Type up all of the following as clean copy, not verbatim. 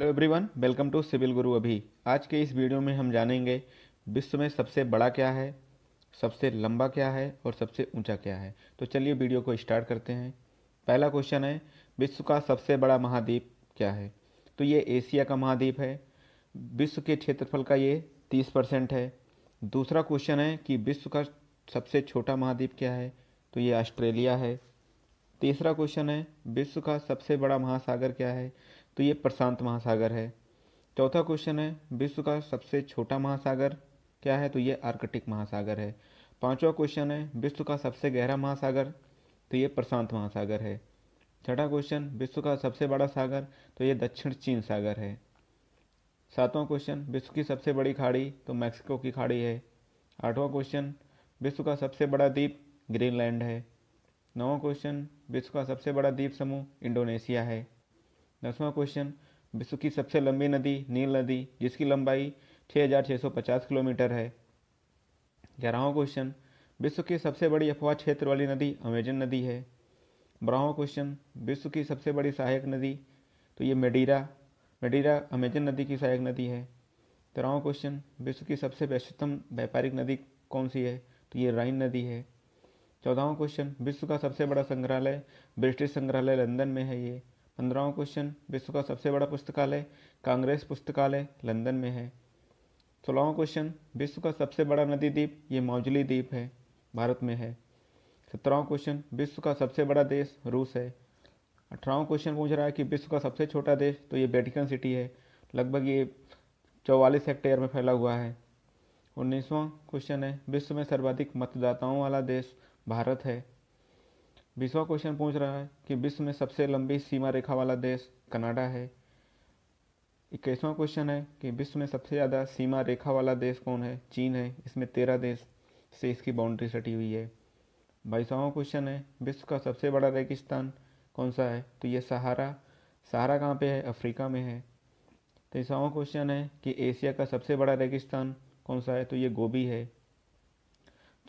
Hello everyone, welcome to civil गुरु। अभी आज के इस वीडियो में हम जानेंगे विश्व में सबसे बड़ा क्या है, सबसे लंबा क्या है और सबसे ऊंचा क्या है। तो चलिए वीडियो को स्टार्ट करते हैं। पहला क्वेश्चन है, विश्व का सबसे बड़ा महाद्वीप क्या है? तो ये एशिया का महाद्वीप है। विश्व के क्षेत्रफल का ये 30% है। दूसरा क्वेश्चन है कि विश्व का सबसे छोटा महाद्वीप क्या है? तो ये ऑस्ट्रेलिया है। तीसरा क्वेश्चन है, विश्व का सबसे बड़ा महासागर क्या है? तो ये प्रशांत महासागर है। चौथा क्वेश्चन है, विश्व का सबसे छोटा महासागर क्या है? तो ये आर्कटिक महासागर है। पांचवा क्वेश्चन है, विश्व का सबसे गहरा महासागर, तो ये प्रशांत महासागर है। छठा क्वेश्चन, विश्व का सबसे बड़ा सागर, तो ये दक्षिण चीन सागर है। सातवां क्वेश्चन, विश्व की सबसे बड़ी खाड़ी, तो मैक्सिको की खाड़ी है। आठवां क्वेश्चन, विश्व का सबसे बड़ा द्वीप ग्रीनलैंड है। नौवां क्वेश्चन, विश्व का सबसे बड़ा द्वीप समूह इंडोनेशिया है। 10वां क्वेश्चन, विश्व की सबसे लंबी नदी नील नदी, जिसकी लंबाई 6650 किलोमीटर है। 11वां क्वेश्चन, विश्व की सबसे बड़ी अफवाह क्षेत्र वाली नदी अमेजन नदी है। 12वां क्वेश्चन, विश्व की सबसे बड़ी सहायक नदी, तो ये मेडीरा अमेजन नदी की सहायक नदी है। 13वां क्वेश्चन, विश्व की सबसे व्यस्ततम व्यापारिक नदी कौन सी है? तो ये राइन नदी है। 14वां क्वेश्चन, विश्व का सबसे बड़ा संग्रहालय ब्रिटिश संग्रहालय लंदन में है ये। 15वां क्वेश्चन, विश्व का सबसे बड़ा पुस्तकालय कांग्रेस पुस्तकालय लंदन में है। 16वां क्वेश्चन, विश्व का सबसे बड़ा नदी द्वीप ये माजुली द्वीप है, भारत में है। 17वां क्वेश्चन, विश्व का सबसे बड़ा देश रूस है। 18वां क्वेश्चन पूछ रहा है कि विश्व का सबसे छोटा देश, तो ये वेटिकन सिटी है, लगभग ये 44 हेक्टेयर में फैला हुआ है। 19वां क्वेश्चन है, विश्व में सर्वाधिक मतदाताओं वाला देश भारत है। 20वां क्वेश्चन पूछ रहा है कि विश्व में सबसे लंबी सीमा रेखा वाला देश कनाडा है। 21वां क्वेश्चन है कि विश्व में सबसे ज़्यादा सीमा रेखा वाला देश कौन है? चीन है। इसमें 13 देश से इसकी बाउंड्री सटी हुई है। 22वां क्वेश्चन है, विश्व का सबसे बड़ा रेगिस्तान कौन सा है? तो ये सहारा कहाँ पे है? अफ्रीका में है। 23वां क्वेश्चन है कि एशिया का सबसे बड़ा रेगिस्तान कौन सा है? तो ये गोबी है।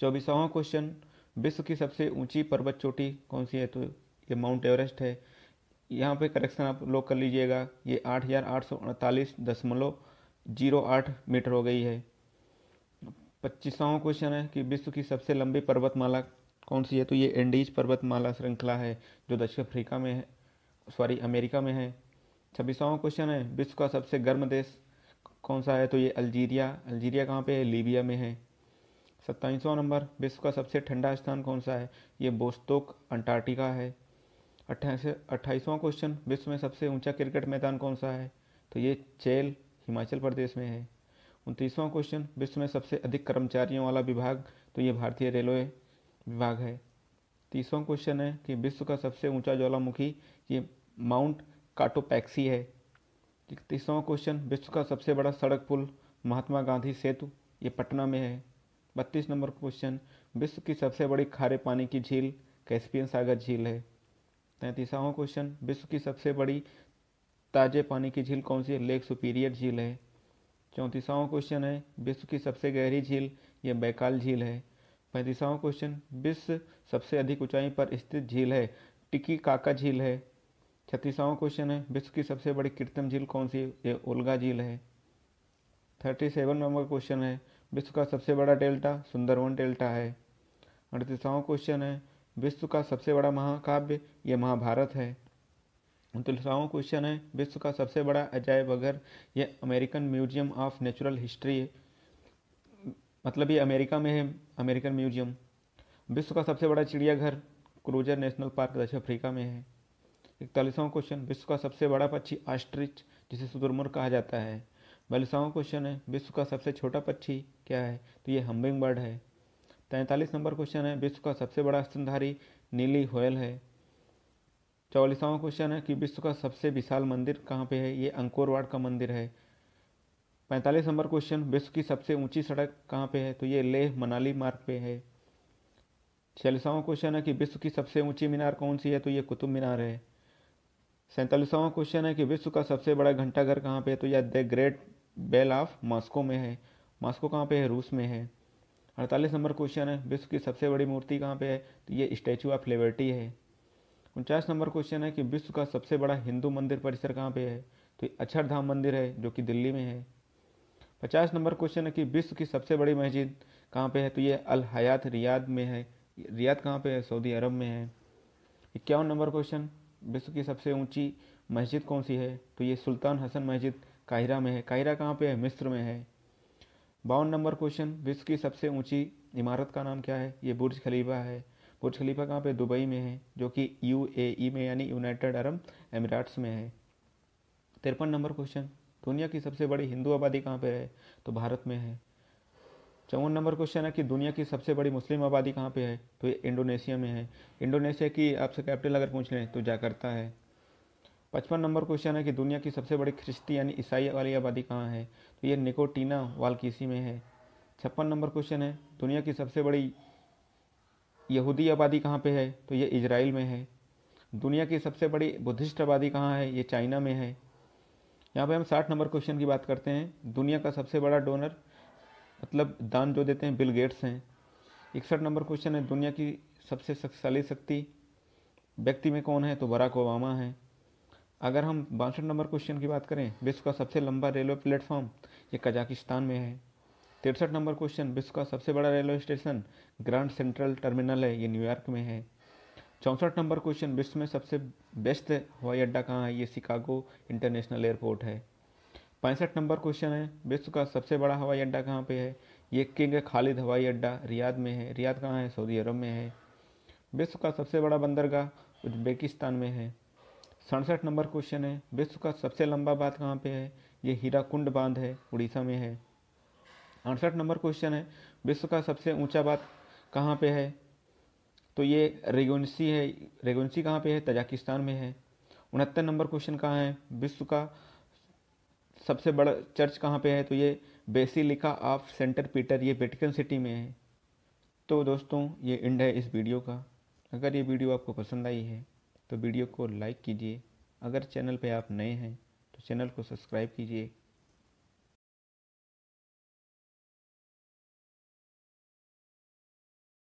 24वां क्वेश्चन, विश्व की सबसे ऊंची पर्वत चोटी कौन सी है? तो ये माउंट एवरेस्ट है। यहाँ पे करेक्शन आप लोग कर लीजिएगा, ये 8848.08 मीटर हो गई है। 25वां क्वेश्चन है कि विश्व की सबसे लंबी पर्वतमाला कौन सी है? तो ये इंडीज पर्वतमाला श्रृंखला है, जो दक्षिण अफ्रीका में है, अमेरिका में है। 26वां क्वेश्चन है, विश्व का सबसे गर्म देश कौन सा है? तो ये अल्जीरिया कहाँ पे है? लीबिया में है। 27वां नंबर, विश्व का सबसे ठंडा स्थान कौन सा है? ये बोस्तोक अंटार्कटिका है। 28वां क्वेश्चन, विश्व में सबसे ऊंचा क्रिकेट मैदान कौन सा है? तो ये चैल हिमाचल प्रदेश में है। 29वां क्वेश्चन, विश्व में सबसे अधिक कर्मचारियों वाला विभाग, तो ये भारतीय रेलवे विभाग है। 30वां क्वेश्चन है कि विश्व का सबसे ऊंचा ज्वालामुखी ये माउंट काटोपैक्सी है। 31वां क्वेश्चन, विश्व का सबसे बड़ा सड़क पुल महात्मा गांधी सेतु, ये पटना में है। 32 नंबर क्वेश्चन, विश्व की सबसे बड़ी खारे पानी की झील कैस्पियन सागर झील है। 33वां क्वेश्चन, विश्व की सबसे बड़ी ताजे पानी की झील कौन सी है? लेक सुपीरियर झील है। 34वां क्वेश्चन है, विश्व की सबसे गहरी झील यह बैकाल झील है। 35वां क्वेश्चन, विश्व सबसे अधिक ऊंचाई पर स्थित झील है टिकी काका झील है। 36वां क्वेश्चन है, विश्व की सबसे बड़ी कृत्रिम झील कौन सी? ये ओल्गा झील है। 37 नंबर क्वेश्चन है, विश्व का सबसे बड़ा डेल्टा सुंदरवन डेल्टा है। 38वां क्वेश्चन है, विश्व का सबसे बड़ा महाकाव्य ये महाभारत है। 39वां क्वेश्चन है, विश्व का सबसे बड़ा अजायब घर ये American museum of natural history, मतलब ये अमेरिका में है, अमेरिकन म्यूजियम। विश्व का सबसे बड़ा चिड़ियाघर क्रूजर नेशनल पार्क दक्षिण अफ्रीका में है। 41वां क्वेश्चन, विश्व का सबसे बड़ा पक्षी ऑस्ट्रिच, जिसे शुतुरमुर्ग कहा जाता है। 42वां क्वेश्चन है, विश्व का सबसे छोटा पक्षी क्या है? तो ये हम्बिंग बर्ड है। 43 नंबर क्वेश्चन है, विश्व का सबसे बड़ा स्तनधारी नीली होयल है। 44वां क्वेश्चन है कि विश्व का सबसे विशाल मंदिर कहाँ पे है? ये अंकोरवाट का मंदिर है। 45 नंबर क्वेश्चन, विश्व की सबसे ऊंची सड़क कहाँ पे है? तो ये लेह मनाली मार्ग पे है। 46वां क्वेश्चन है कि विश्व की सबसे ऊँची मीनार कौन सी है? तो ये कुतुब मीनार है। 47वां क्वेश्चन है कि विश्व का सबसे बड़ा घंटाघर कहाँ पे है? तो यह the great bell of Moscow में है। मॉस्को कहाँ पे है? रूस में है। 48 नंबर क्वेश्चन है, विश्व की सबसे बड़ी मूर्ति कहाँ पे है? तो ये स्टैचू ऑफ लिबर्टी है। 49 नंबर क्वेश्चन है कि विश्व का सबसे बड़ा हिंदू मंदिर परिसर कहाँ पे है? तो अक्षरधाम मंदिर है जो कि दिल्ली में है। 50 नंबर क्वेश्चन है कि विश्व की सबसे बड़ी मस्जिद कहाँ पे है, तो ये अल हयात रियाद में है। रियाद कहाँ पे है, सऊदी अरब में है। 51 नंबर क्वेश्चन, विश्व की सबसे ऊंची मस्जिद कौन सी है, तो ये सुल्तान हसन मस्जिद काहिरा में है। काहिरा कहाँ पे है, मिस्र में है। 52 नंबर क्वेश्चन, विश्व की सबसे ऊंची इमारत का नाम क्या है, ये बुर्ज खलीफा है। बुर्ज खलीफा कहाँ पे, दुबई में है, जो कि यूएई में यानी यूनाइटेड अरब एमिरेट्स में है। 53 नंबर क्वेश्चन, दुनिया की सबसे बड़ी हिंदू आबादी कहाँ पे है, तो भारत में है। 54 नंबर क्वेश्चन है कि दुनिया की सबसे बड़ी मुस्लिम आबादी कहाँ पे है, तो ये इंडोनेशिया में है। इंडोनेशिया की आपसे कैपिटल अगर पूछ लें तो जाकर्ता है। 55 नंबर क्वेश्चन है कि दुनिया की सबसे बड़ी ख्रिस्ती यानी ईसाई वाली आबादी कहाँ है, तो ये निकोटीना वालकीसी में है। 56 नंबर क्वेश्चन है, दुनिया की सबसे बड़ी यहूदी आबादी कहाँ पे है, तो ये इजराइल में है। दुनिया की सबसे बड़ी बुद्धिस्ट आबादी कहाँ है, ये चाइना में है। यहाँ पे हम 60 नंबर क्वेश्चन की बात करते हैं। दुनिया का सबसे बड़ा डोनर मतलब दान जो देते हैं बिल गेट्स हैं। 61 नंबर क्वेश्चन है, दुनिया की सबसे शक्तिशाली व्यक्ति में कौन है, तो बराक ओबामा है। अगर हम 62 नंबर क्वेश्चन की बात करें, विश्व का सबसे लंबा रेलवे प्लेटफॉर्म ये कजाकिस्तान में है। 63 नंबर क्वेश्चन, विश्व का सबसे बड़ा railway station grand central terminal है, ये न्यूयॉर्क में है। 64 नंबर क्वेश्चन, विश्व में सबसे बेस्ट हवाई अड्डा कहाँ है, ये शिकागो इंटरनेशनल एयरपोर्ट है। 65 नंबर क्वेश्चन है, विश्व का सबसे बड़ा हवाई अड्डा कहाँ पे है, ये किंग खालिद हवाई अड्डा रियाद में है। रियाद कहाँ है, सऊदी अरब में है। विश्व का सबसे बड़ा बंदरगाह उज्बेकिस्तान में है। 67 नंबर क्वेश्चन है, विश्व का सबसे लंबा बांध कहाँ पे है, ये हीराकुंड बांध है, उड़ीसा में है। 68 नंबर क्वेश्चन है, विश्व का सबसे ऊंचा बांध कहाँ पे है, तो ये रेगुनसी है। रेगुनसी कहाँ पे है, तजाकिस्तान में है। 69 नंबर क्वेश्चन कहाँ है, विश्व का सबसे बड़ा चर्च कहाँ पे है, तो ये बेसिलिका ऑफ सेंटर पीटर ये वेटिकन सिटी में है। तो दोस्तों ये एंड है इस वीडियो का। अगर ये वीडियो आपको पसंद आई है तो वीडियो को लाइक कीजिए। अगर चैनल पे आप नए हैं तो चैनल को सब्सक्राइब कीजिए।